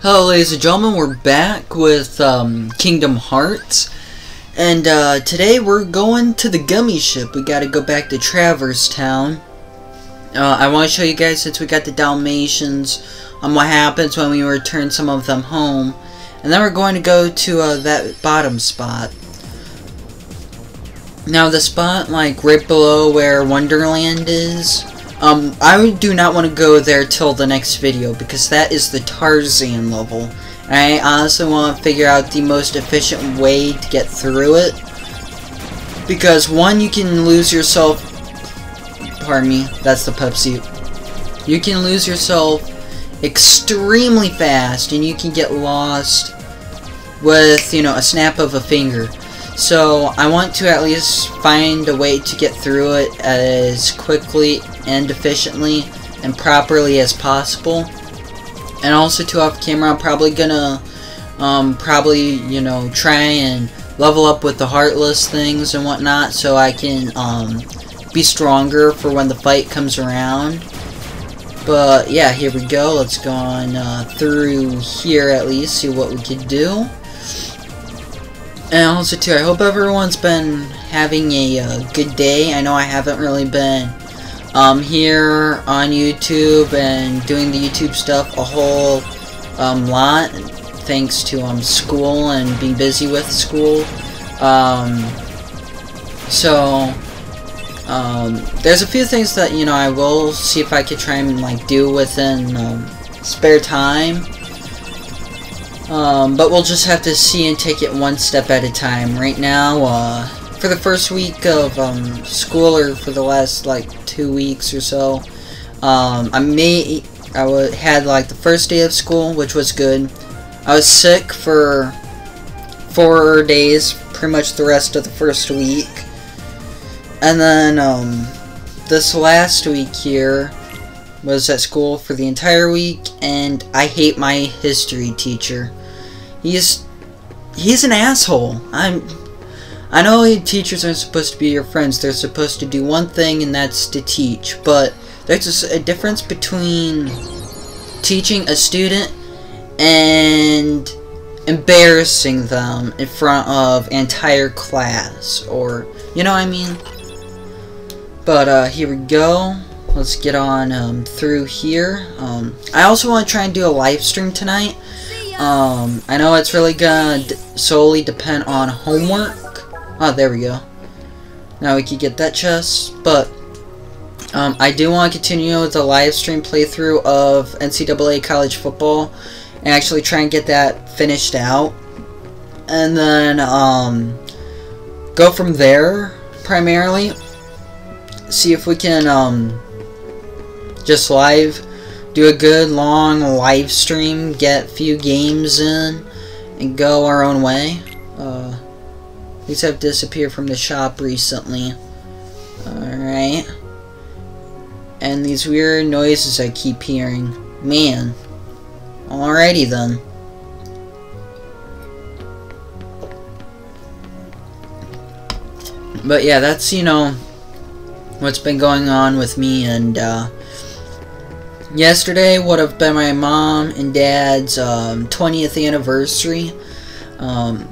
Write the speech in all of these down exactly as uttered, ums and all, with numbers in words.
Hello ladies and gentlemen, we're back with um, Kingdom Hearts, and uh, today we're going to the Gummy Ship. We gotta go back to Traverse Town. Uh, I want to show you guys, since we got the Dalmations, on um, what happens when we return some of them home. And then we're going to go to uh, that bottom spot. Now the spot, like, right below where Wonderland is, Um, I do not want to go there till the next video, because that is the Tarzan level. And I honestly want to figure out the most efficient way to get through it. Because, one, you can lose yourself... Pardon me, that's the Pepsi. You can lose yourself extremely fast, and you can get lost with, you know, a snap of a finger. So, I want to at least find a way to get through it as quickly and efficiently and properly as possible. And also, to off camera, I'm probably gonna, um, probably, you know, try and level up with the heartless things and whatnot so I can, um, be stronger for when the fight comes around. But, yeah, here we go. Let's go on, uh, through here at least, see what we can do. And also too, I hope everyone's been having a uh, good day. I know I haven't really been um, here on YouTube and doing the YouTube stuff a whole um, lot, thanks to um, school and being busy with school. Um, so um, there's a few things that, you know, I will see if I could try and, like, do within um, spare time. Um, but we'll just have to see and take it one step at a time. Right now, uh, for the first week of, um, school, or for the last, like, two weeks or so, um, I may, I w had, like, the first day of school, which was good. I was sick for four days, pretty much the rest of the first week. And then, um, this last week here, was at school for the entire week, and I hate my history teacher. He's he's an asshole. I'm I know teachers aren't supposed to be your friends. They're supposed to do one thing, and that's to teach. But there's a difference between teaching a student and embarrassing them in front of an entire class, or, you know what I mean? But uh, here we go. Let's get on um, through here. Um, I also want to try and do a live stream tonight. Um, I know it's really gonna d solely depend on homework. Oh, there we go. Now we can get that chest. But um, I do want to continue with the live stream playthrough of N C double A college football and actually try and get that finished out, and then um, go from there. Primarily, see if we can. Um, Just live, do a good long live stream, get a few games in, and go our own way. Uh, these have disappeared from the shop recently. Alright. And these weird noises I keep hearing. Man. Alrighty then. But yeah, that's, you know, what's been going on with me, and, uh, yesterday would have been my mom and dad's um, twentieth anniversary. Um,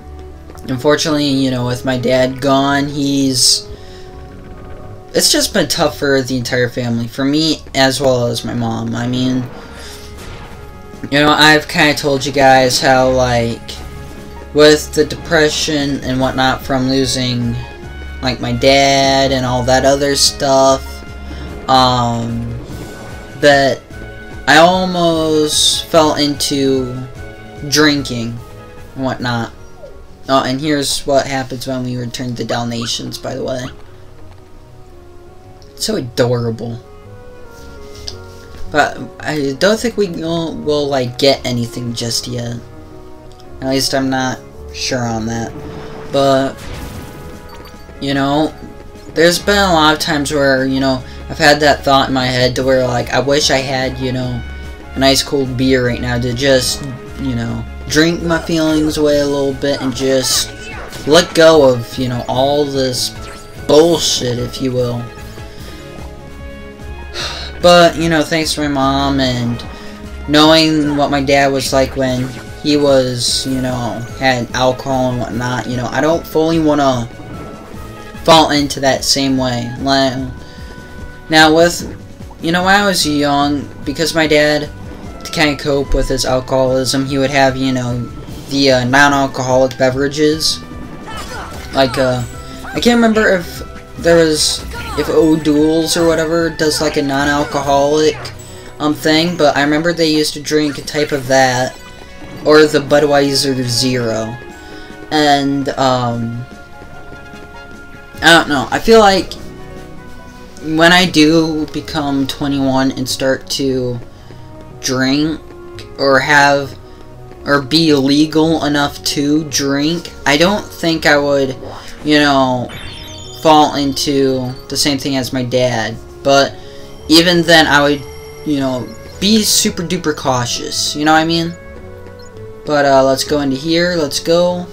unfortunately, you know, with my dad gone, he's... It's just been tough for the entire family. For me, as well as my mom. I mean, you know, I've kind of told you guys how, like, with the depression and whatnot from losing, like, my dad and all that other stuff, um... that I almost fell into drinking and whatnot. Oh, and here's what happens when we return to Dalmations, by the way. So adorable. But I don't think we will, will like, get anything just yet. At least I'm not sure on that. But, you know, there's been a lot of times where, you know, I've had that thought in my head to where, like, I wish I had, you know, an ice cold beer right now to just, you know, drink my feelings away a little bit and just let go of, you know, all this bullshit, if you will. But, you know, thanks to my mom and knowing what my dad was like when he was, you know, had alcohol and whatnot, you know, I don't fully want to fall into that same way. Now with, you know, when I was young, because my dad, to kind of cope with his alcoholism, he would have, you know, the uh, non-alcoholic beverages. Like, uh, I can't remember if there was, if O'Doul's or whatever does like a non-alcoholic um thing, but I remember they used to drink a type of that, or the Budweiser Zero. And, um, I don't know, I feel like when I do become twenty-one and start to drink, or have, or be legal enough to drink, I don't think I would, you know, fall into the same thing as my dad. But even then, I would, you know, be super duper cautious, you know what I mean? But uh, let's go into here, let's go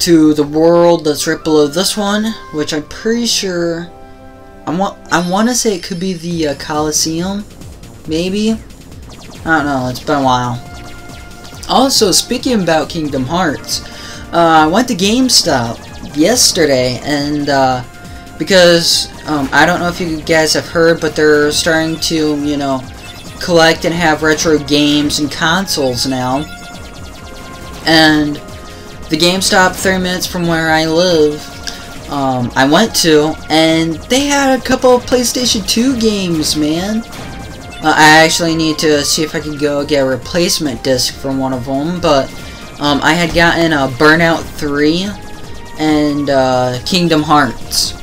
to the world that's right below this one, which I'm pretty sure, I want, I want to say it could be the uh, Coliseum, maybe? I don't know, it's been a while. Also, speaking about Kingdom Hearts, uh, I went to GameStop yesterday, and uh, because, um, I don't know if you guys have heard, but they're starting to, you know, collect and have retro games and consoles now. And the GameStop three minutes from where I live, um, I went to, and they had a couple of PlayStation two games, man. Uh, I actually need to see if I could go get a replacement disc for one of them, but um, I had gotten a Burnout three and uh, Kingdom Hearts.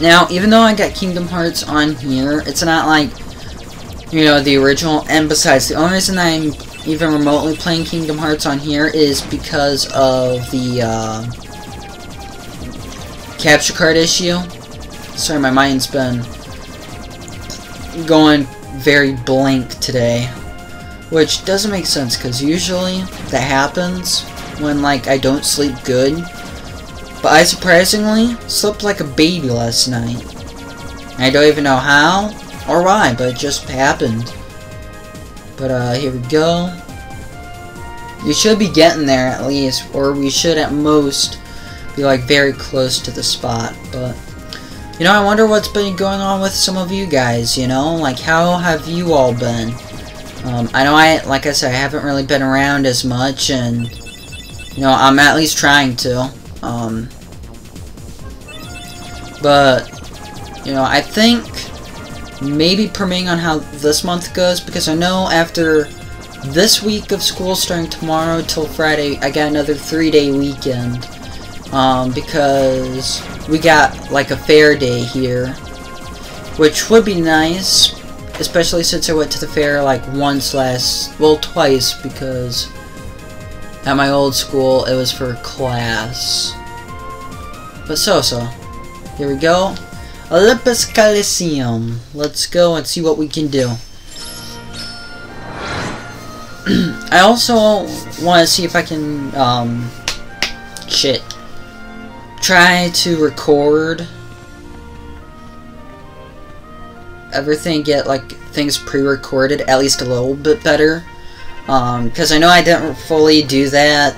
Now, even though I got Kingdom Hearts on here, it's not like, you know, the original. And besides, the only reason I'm even remotely playing Kingdom Hearts on here is because of the uh, capture card issue. Sorry, my mind's been going very blank today, which doesn't make sense because usually that happens when, like, I don't sleep good. But I surprisingly slept like a baby last night. I don't even know how or why, but it just happened. But uh, here we go. You should be getting there at least, or we should at most be like very close to the spot. But you know, I wonder what's been going on with some of you guys, you know? Like, how have you all been? Um, I know I, like I said, I haven't really been around as much, and, you know, I'm at least trying to. Um, but, you know, I think maybe permitting on how this month goes, because I know after this week of school starting tomorrow till Friday, I got another three-day weekend. Um, because we got like a fair day here, which would be nice, especially since I went to the fair like once last, well twice, because at my old school it was for class. But so so, here we go, Olympus Coliseum. Let's go and see what we can do. I also want to see if I can um, shit. try to record everything, get like things pre-recorded at least a little bit better, um because I know I didn't fully do that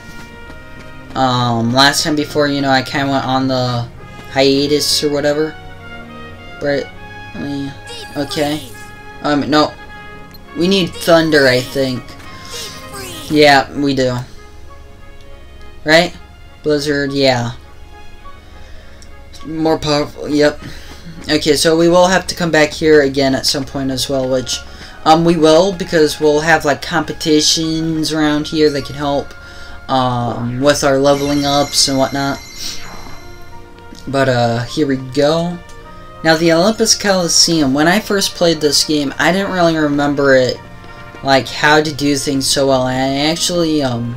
um last time before, you know, I kind of went on the hiatus or whatever. But okay, um no, we need thunder, I think. Yeah, we do, right? Blizzard, yeah. More powerful, yep. Okay, so we will have to come back here again at some point as well, which um we will, because we'll have like competitions around here that can help um with our leveling ups and whatnot. But uh here we go. Now the Olympus Coliseum, when I first played this game, I didn't really remember it, like how to do things so well, and I actually um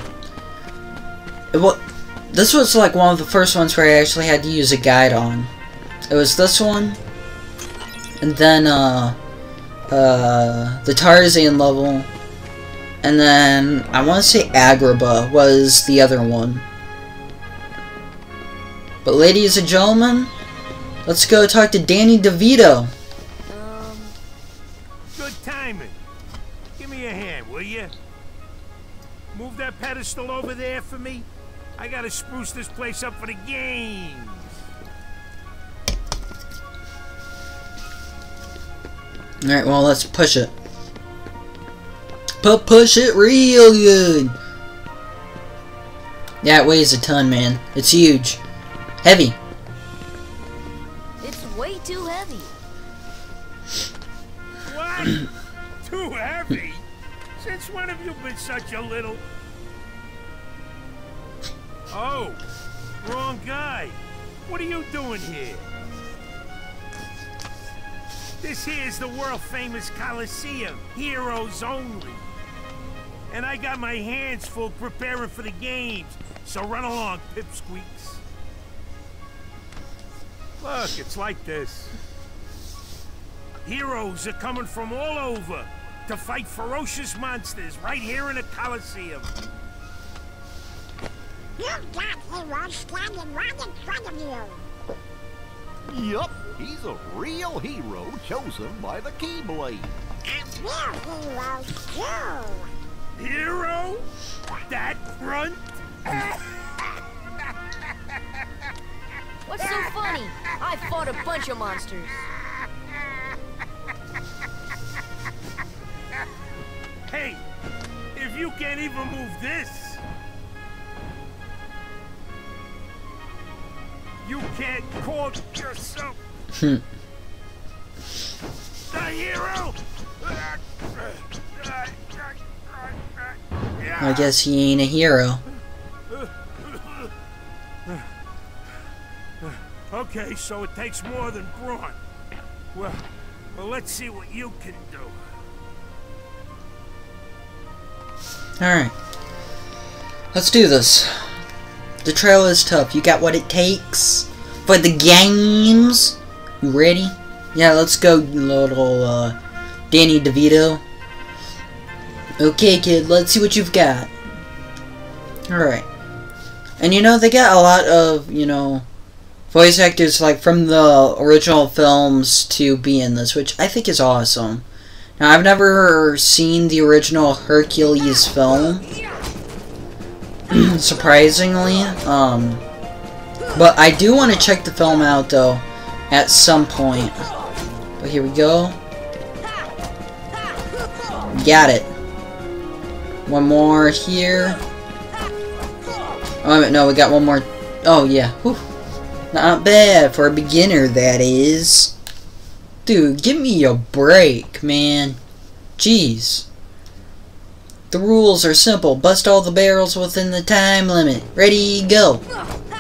well this was like one of the first ones where I actually had to use a guide on. It was this one, and then uh, uh, the Tarzan level, and then I want to say Agrabah was the other one. But ladies and gentlemen, let's go talk to Danny DeVito. Um, good timing. Give me a hand. pedestal over there for me? I gotta spruce this place up for the games. Alright, well, let's push it. Push it real good. Yeah, it weighs a ton, man. It's huge. Heavy. It's way too heavy. What? Too heavy? Since when have you been such a little... Oh, wrong guy. What are you doing here? This here is the world-famous Coliseum, heroes only. And I got my hands full preparing for the games, so run along, pipsqueaks. Look, it's like this. Heroes are coming from all over to fight ferocious monsters right here in the Coliseum. You've got heroes standing right in front of you. Yup, he's a real hero chosen by the Keyblade. And real heroes too. Hero? That grunt? What's so funny? I fought a bunch of monsters. Hey, if you can't even move this, you can't call yourself the hero. I guess he ain't a hero. Okay, so it takes more than brawn. Well, well, let's see what you can do. All right, let's do this. The trail is tough. You got what it takes for the games. You ready? Yeah, let's go, little uh, Danny DeVito. Okay, kid, let's see what you've got. Alright. And you know, they got a lot of, you know, voice actors like from the original films to be in this, which I think is awesome. Now, I've never seen the original Hercules film. Surprisingly, um, but I do want to check the film out though at some point. But here we go. Got it. One more here. Oh no, we got one more. Oh yeah. Whew. Not bad for a beginner, that is. Dude, give me a break, man. Jeez. The rules are simple. Bust all the barrels within the time limit. Ready, go.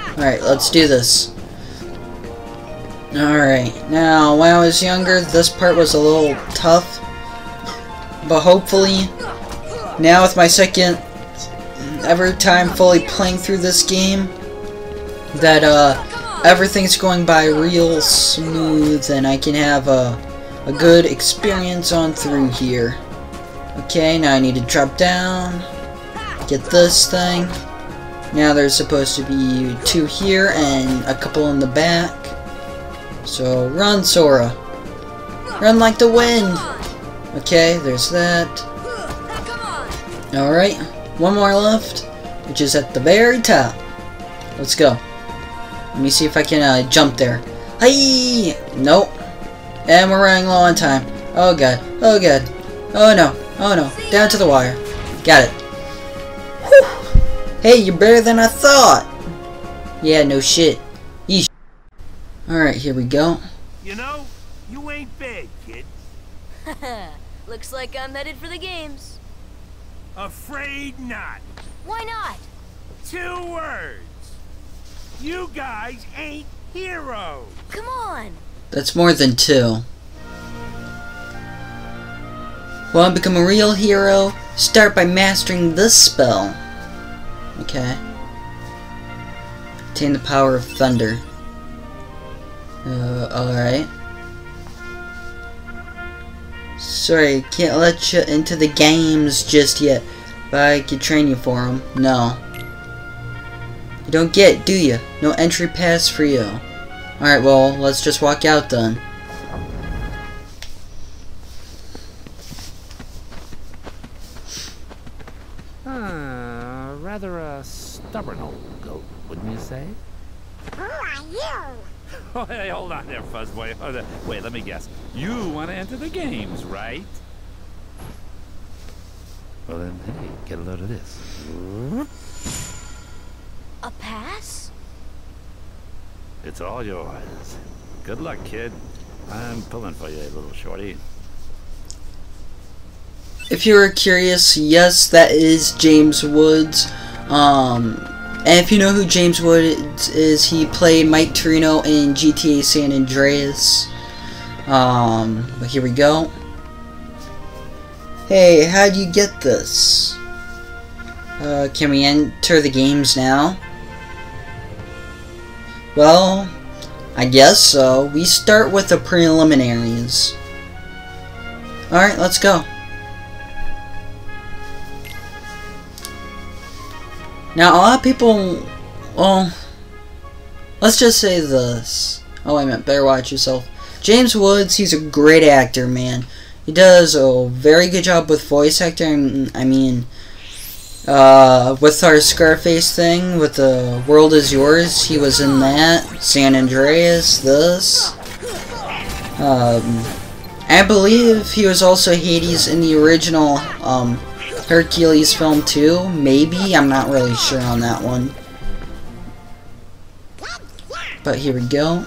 Alright, let's do this. Alright, now, when I was younger, this part was a little tough. But hopefully, now with my second ever time fully playing through this game, that uh, everything's going by real smooth and I can have a, a good experience on through here. Okay, now I need to drop down, get this thing. Now there's supposed to be two here and a couple in the back. So run, Sora. Run like the wind. Okay, there's that. Alright, one more left, which is at the very top. Let's go. Let me see if I can uh, jump there. Hey! Nope. And we're running low on time. Oh god, oh god. Oh no. Oh no, down to the wire. Got it. Whew. Hey, you're better than I thought. Yeah, no shit. Yeesh. Alright, here we go. You know, you ain't bad, kid. Looks like I'm headed for the games. Afraid not. Why not? Two words. You guys ain't heroes. Come on. That's more than two. Want to become a real hero? Start by mastering this spell. Okay. Obtain the power of thunder. Uh, alright. Sorry, can't let you into the games just yet, but I could train you for them. No. You don't get it, do you? No entry pass for you. Alright, well, let's just walk out then. stubborn old goat, wouldn't you say? Who are you? Oh, hey, hold on there, fuzzboy. Hold on. Wait, let me guess. You want to enter the games, right? Well then, hey, get a load of this. A pass? It's all yours. Good luck, kid. I'm pulling for you, little shorty. If you were curious, yes, that is James Woods. Um, and if you know who James Woods is, he played Mike Torino in G T A San Andreas. Um, but here we go. Hey, how do you get this? Uh, can we enter the games now? Well, I guess so. We start with the preliminaries. Alright, let's go. Now, a lot of people... Well, let's just say this. Oh, wait a minute. Better watch yourself. James Woods, he's a great actor, man. He does a very good job with voice acting. I mean, uh, with our Scarface thing, with The World Is Yours, he was in that. San Andreas, this. Um, I believe he was also Hades in the original um, Hercules film too. Maybe, I'm not really sure on that one. But here we go.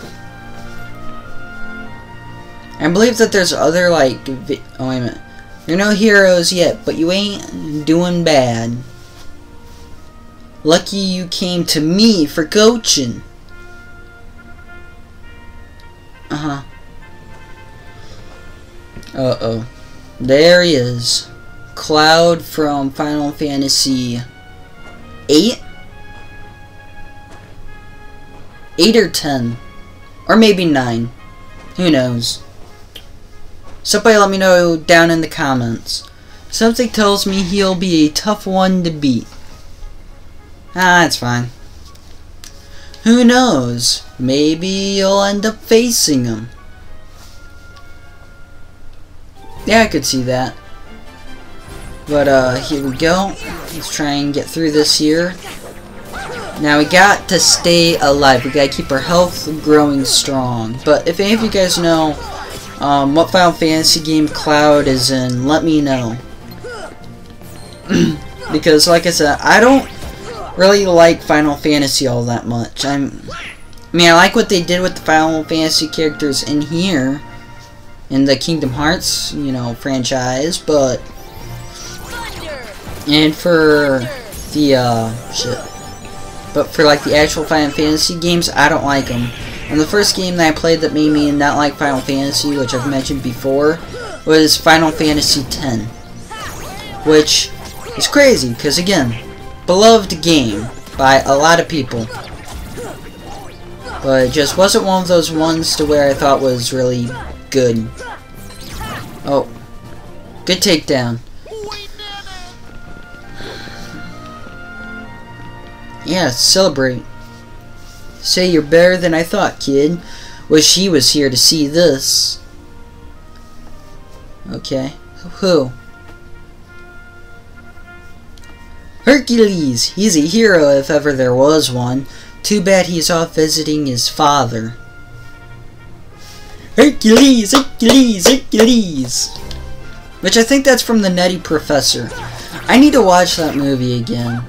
I believe that there's other, like, vi oh, wait a minute. You're no heroes yet, but you ain't doing bad. Lucky you came to me for coaching. Uh-huh. Uh-oh. There he is. Cloud from Final Fantasy eight? eight or ten. Or maybe nine. Who knows? Somebody let me know down in the comments. Something tells me he'll be a tough one to beat. Ah, that's fine. Who knows? Maybe you'll end up facing him. Yeah, I could see that. But, uh, here we go. Let's try and get through this here. Now, we got to stay alive. We gotta keep our health growing strong. But if any of you guys know... Um, what Final Fantasy game Cloud is in, let me know. Because, like I said, I don't really like Final Fantasy all that much. I'm, I mean, I like what they did with the Final Fantasy characters in here, in the Kingdom Hearts, you know, franchise, but... And for the, uh, shit. But for, like, the actual Final Fantasy games, I don't like them. And the first game that I played that made me not like Final Fantasy, which I've mentioned before, was Final Fantasy X. Which is crazy, because again, beloved game by a lot of people. But it just wasn't one of those ones to where I thought was really good. Oh. Good takedown. Yeah, celebrate. Say you're better than I thought, kid. Wish he was here to see this. Okay. Who? Hercules! He's a hero if ever there was one. Too bad he's off visiting his father. Hercules! Hercules! Hercules! Which I think that's from the Nutty Professor. I need to watch that movie again.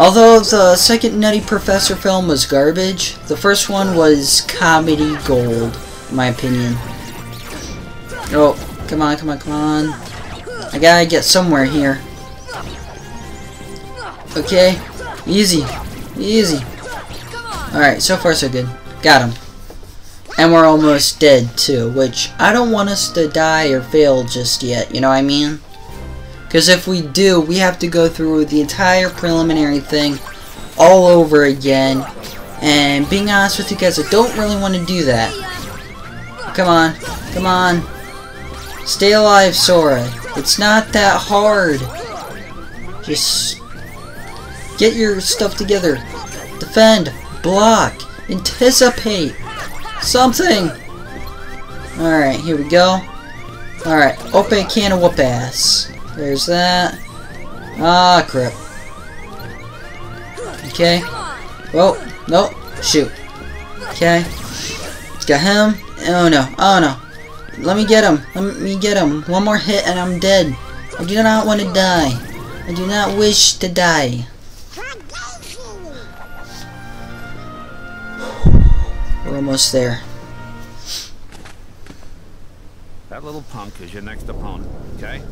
Although the second Nutty Professor film was garbage, the first one was comedy gold, in my opinion. Oh, come on, come on, come on. I gotta get somewhere here. Okay, easy, easy. Alright, so far so good. Got him. And we're almost dead too, which I don't want us to die or fail just yet, you know what I mean? Because if we do, we have to go through the entire preliminary thing all over again. And being honest with you guys, I don't really want to do that. Come on. Come on. Stay alive, Sora. It's not that hard. Just get your stuff together. Defend. Block. Anticipate. Something. Alright, here we go. Alright, open a can of whoop ass. There's that. Ah, crap. Okay. Whoa. Nope. Shoot. Okay. Got him. Oh no. Oh no. Let me get him. Let me get him. One more hit and I'm dead. I do not want to die. I do not wish to die. We're almost there. That little punk is your next opponent, okay?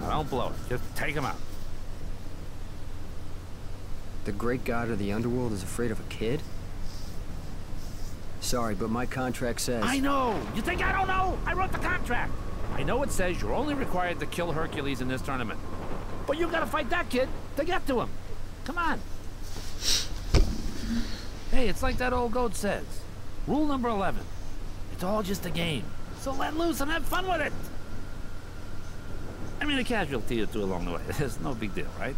Now don't blow it. Just take him out. The great god of the underworld is afraid of a kid? Sorry, but my contract says... I know! You think I don't know? I wrote the contract! I know it says you're only required to kill Hercules in this tournament. But you gotta fight that kid to get to him. Come on. Hey, it's like that old goat says. Rule number eleven. It's all just a game. So let loose and have fun with it. I mean, a casualty or two along the way. It's no big deal, right?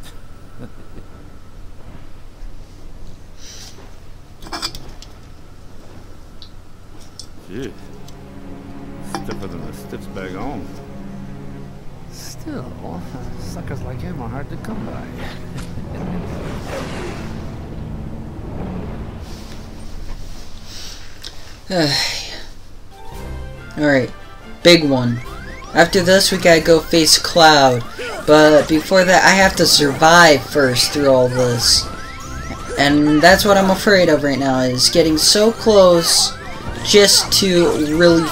Jeez. Stiffer than the stiff's bag home. Still, suckers like him are hard to come by. Alright, big one. After this, we gotta go face Cloud. But before that, I have to survive first through all this. And that's what I'm afraid of right now, is getting so close just to really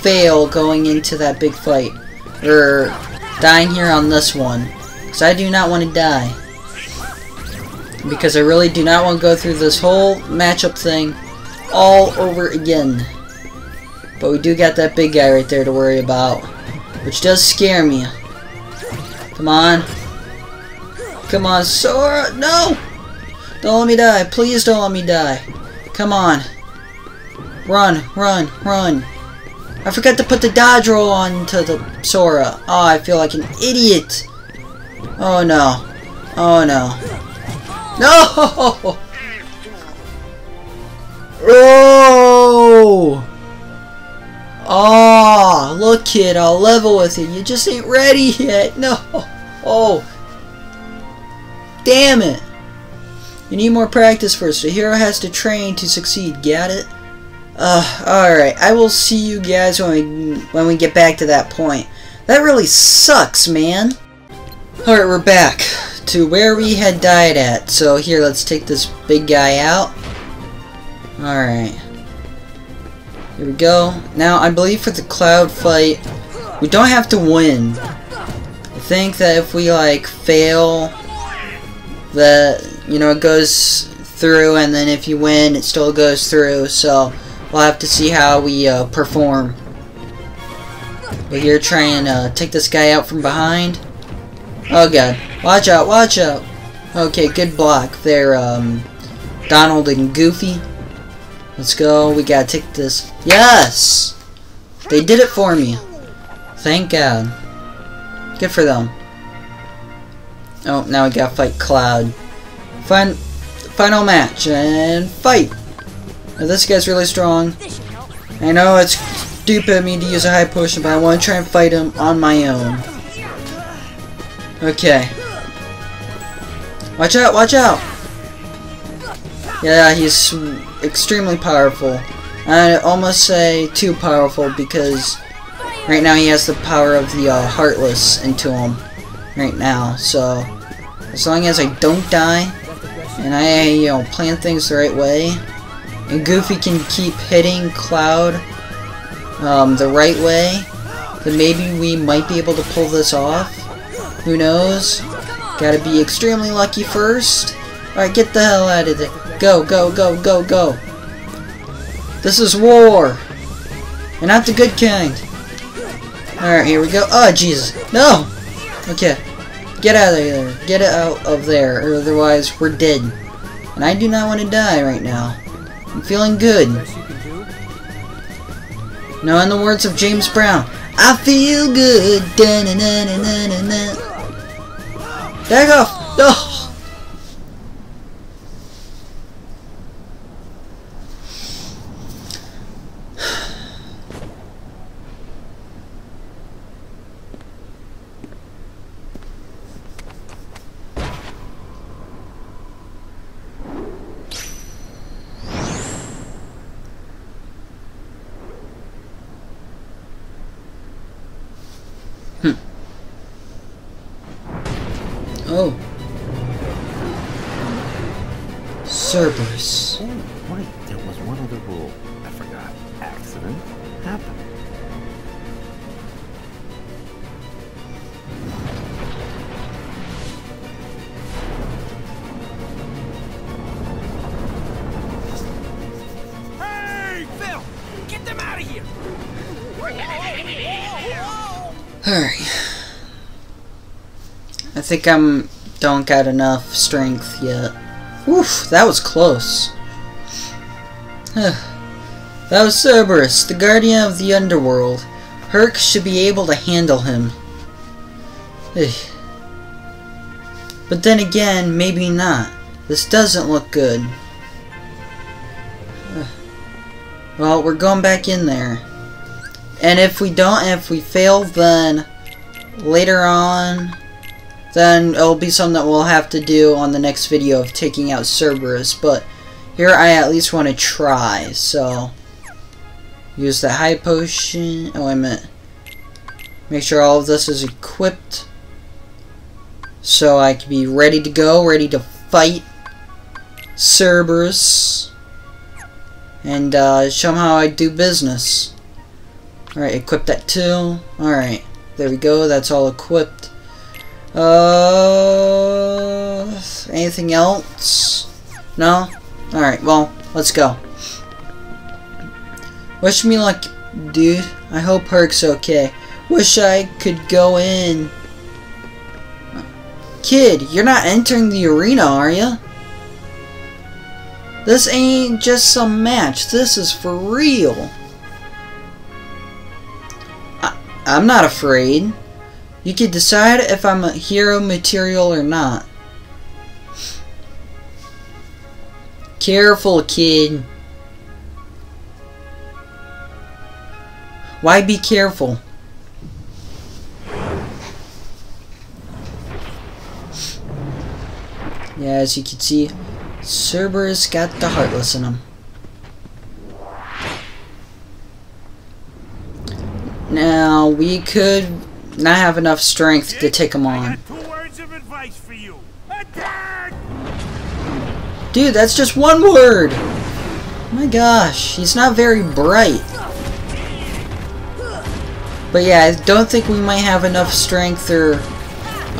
fail going into that big fight. Or dying here on this one. Because I do not want to die. Because I really do not want to go through this whole matchup thing all over again. But we do got that big guy right there to worry about. Which does scare me. Come on. Come on, Sora. No! Don't let me die. Please don't let me die. Come on. Run, run, run. I forgot to put the dodge roll on to the Sora. Oh, I feel like an idiot. Oh no. Oh no. No! Oh! Oh, look kid, I'll level with you. You just ain't ready yet. No. Oh. Damn it. You need more practice first. The hero has to train to succeed. Got it? Uh, alright, I will see you guys when we, when we get back to that point. That really sucks, man. Alright, we're back to where we had died at. So here, let's take this big guy out. Alright. Here we go. Now, I believe for the Cloud fight, we don't have to win. I think that if we, like, fail, that, you know, it goes through, and then if you win, it still goes through, so... we'll have to see how we uh, perform. But here, try and uh, take this guy out from behind. Oh god. Watch out, watch out. Okay, good block there, um, Donald and Goofy. Let's go. We gotta take this. Yes! They did it for me. Thank god. Good for them. Oh, now we gotta fight Cloud. Fin- final match, and fight! Now this guy's really strong. I know it's stupid of me to use a high potion, but I want to try and fight him on my own. Okay. Watch out, watch out! Yeah, he's extremely powerful. I'd almost say too powerful, because right now he has the power of the uh, Heartless into him right now. So, as long as I don't die, and I, you know, plan things the right way, and Goofy can keep hitting Cloud um, the right way, then maybe we might be able to pull this off. Who knows? Gotta be extremely lucky first. Alright, get the hell out of there. Go, go, go, go, go. This is war! And not the good kind. Alright, here we go. Oh, Jesus. No! Okay. Get out of there. Get out of there, or otherwise we're dead. And I do not want to die right now. I'm feeling good. Now, in the words of James Brown, I feel good. Da -na -na -na -na -na -na. Back off! Oh. Oh. Cerberus. Oh, wait, there was one other rule. I forgot. Accident happened. Hey, Phil! Get them out of here! Alright. I think I'm don't got enough strength yet. Oof, that was close. That was Cerberus, the guardian of the underworld. Herc should be able to handle him. But then again, maybe not. This doesn't look good. Well, we're going back in there. And if we don't, if we fail, then later on... then it'll be something that we'll have to do on the next video of taking out Cerberus, but here I at least want to try, so... use the high potion... oh, wait a minute. Make sure all of this is equipped, so I can be ready to go, ready to fight Cerberus. And, uh, show him how I do business. Alright, equip that too. Alright, there we go, that's all equipped. Uh, anything else? No? Alright, well, let's go. Wish me luck, dude. I hope Herc's okay. Wish I could go in. Kid, you're not entering the arena, are ya? This ain't just some match. This is for real. I I'm not afraid. You can decide if I'm a hero material or not. Careful, kid. Why be careful? Yeah, as you can see, Cerberus got the Heartless in him. Now, we could... not have enough strength to take him on. Dude, that's just one word! Oh my gosh, he's not very bright. But yeah, I don't think we might have enough strength or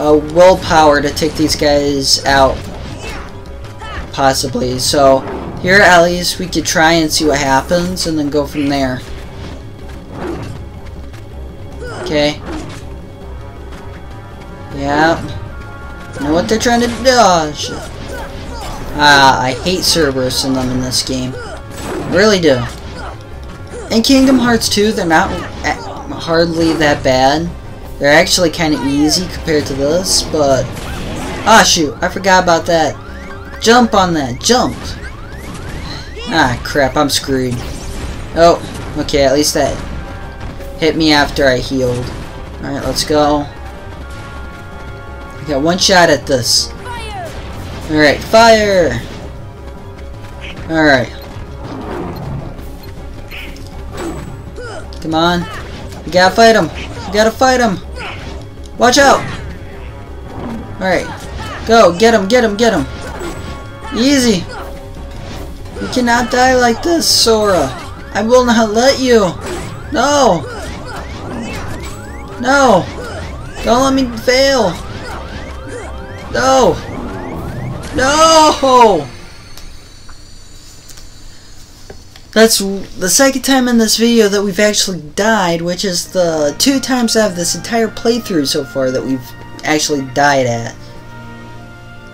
uh, willpower to take these guys out. Possibly. So, here at least we could try and see what happens and then go from there. Okay. Yep. Know what they're trying to do? Oh, shit. Ah, I hate Cerberus and them in this game. Really do. In Kingdom Hearts two, they're not hardly that bad. They're actually kind of easy compared to this, but... ah, shoot. I forgot about that. Jump on that. Jump. Ah, crap. I'm screwed. Oh, okay. At least that hit me after I healed. Alright, let's go. I got one shot at this. Alright, fire! Alright. Come on. You gotta fight him. You gotta fight him. Watch out! Alright. Go, get him, get him, get him. Easy. You cannot die like this, Sora. I will not let you. No! No! Don't let me fail! No! No! That's the second time in this video that we've actually died, which is the two times out of this entire playthrough so far that we've actually died at.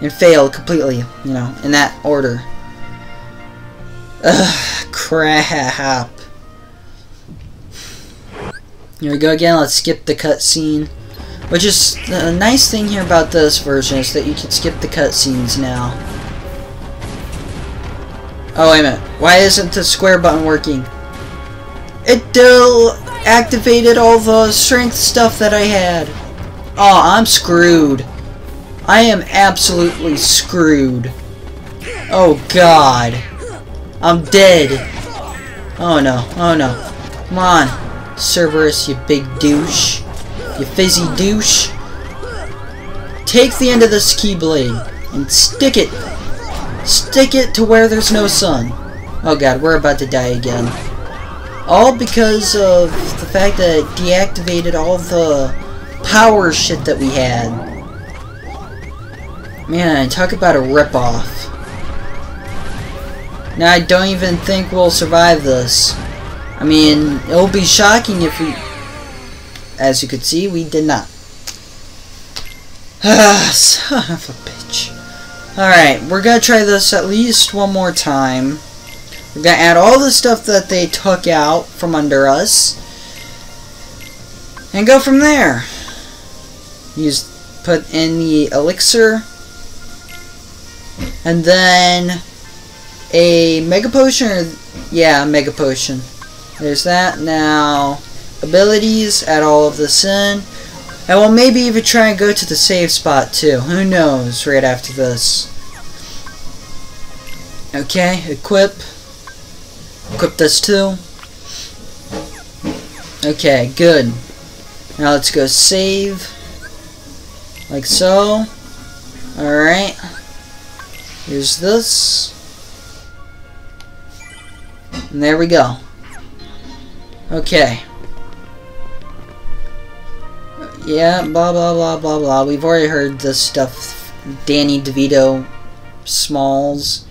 And failed completely, you know, in that order. Ugh, crap. Here we go again, let's skip the cutscene. Which is the nice thing here about this version is that you can skip the cutscenes now. Oh, wait a minute. Why isn't the square button working? It still activated all the strength stuff that I had. Oh, I'm screwed. I am absolutely screwed. Oh, God. I'm dead. Oh, no. Oh, no. Come on, Cerberus, you big douche. You fizzy douche. Take the end of this Keyblade and stick it. Stick it to where there's no sun. Oh god, we're about to die again. All because of the fact that it deactivated all the power shit that we had. Man, talk about a ripoff. Now I don't even think we'll survive this. I mean, it'll be shocking if we... As you could see, we did not. Ah, son of a bitch. Alright, we're gonna try this at least one more time. We're gonna add all the stuff that they took out from under us. And go from there. Use, put in the elixir. And then... a mega potion or... yeah, mega potion. There's that. Now... abilities, add all of this in. And we'll maybe even try and go to the save spot too. Who knows, right after this. Okay, equip. Equip this too. Okay, good. Now let's go save. Like so. Alright. Here's this. And there we go. Okay. Yeah, blah, blah, blah, blah, blah. We've already heard this stuff. Danny DeVito Smalls.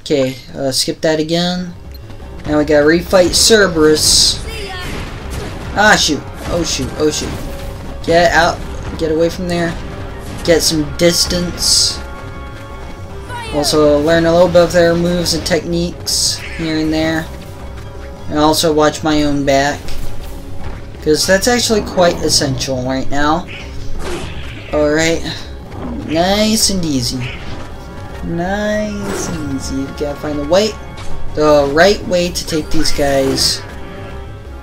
Okay, uh, skip that again. Now we gotta refight Cerberus. Ah, shoot. Oh, shoot. Oh, shoot. Get out. Get away from there. Get some distance. Also, learn a little bit of their moves and techniques here and there. And also watch my own back. Because that's actually quite essential right now. Alright. Nice and easy. Nice and easy. You've got to find the way, the right way to take these guys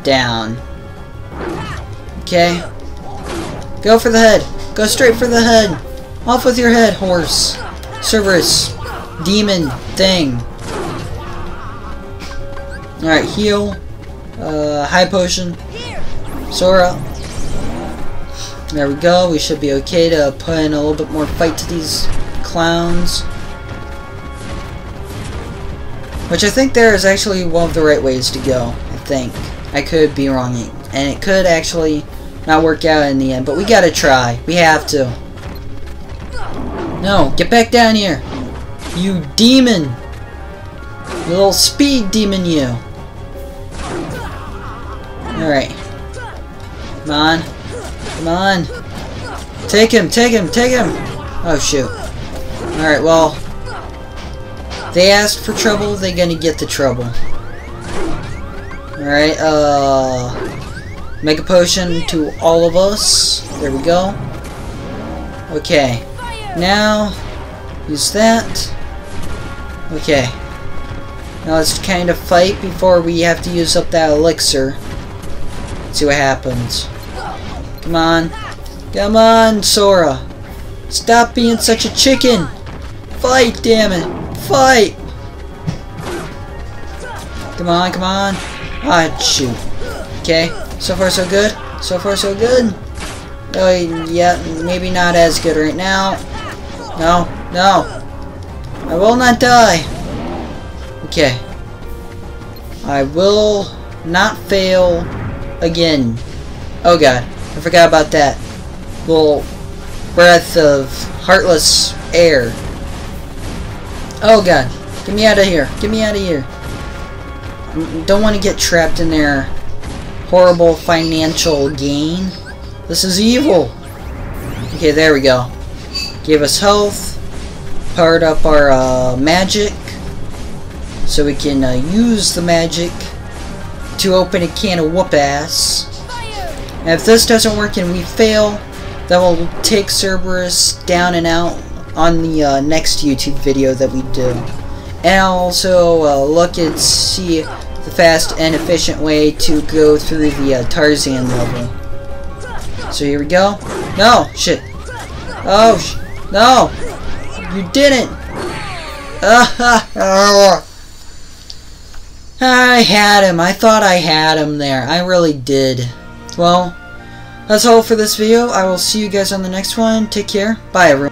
down. Okay. Go for the head. Go straight for the head. Off with your head, horse. Cerberus. Demon. Thing. Alright, heal. Uh, high potion. Sora. There we go. We should be okay to put in a little bit more fight to these clowns. Which I think there is actually one of the right ways to go. I think. I could be wrong. And it could actually not work out in the end. But we gotta try. We have to. No. Get back down here. You demon. You little speed demon you. Alright. Come on. Come on. Take him, take him, take him! Oh, shoot. Alright, well... they asked for trouble, they're gonna get the trouble. Alright, uh... mega potion to all of us. There we go. Okay. Now... use that. Okay. Now let's kind of fight before we have to use up that elixir. See what happens. Come on. Come on, Sora. Stop being such a chicken. Fight, damn it. Fight. Come on, come on. Ah, shoot. Okay. So far, so good. So far, so good. Oh, yeah. Maybe not as good right now. No. No. I will not die. Okay. I will not fail... again. Oh god. I forgot about that little breath of heartless air. Oh god. Get me out of here. Get me out of here. I don't want to get trapped in their horrible financial gain. This is evil. Okay, there we go. Gave us health. Powered up our uh, magic. So we can uh, use the magic to open a can of whoop-ass. And if this doesn't work and we fail, then we'll take Cerberus down and out on the uh, next YouTube video that we do. And I'll also uh, look and see the fast and efficient way to go through the uh, Tarzan level. So here we go. No! Shit! Oh! Sh no! You didn't! Ah! I had him. I thought I had him there. I really did. Well, That's all for this video. I will see you guys on the next one. Take care. Bye, everyone.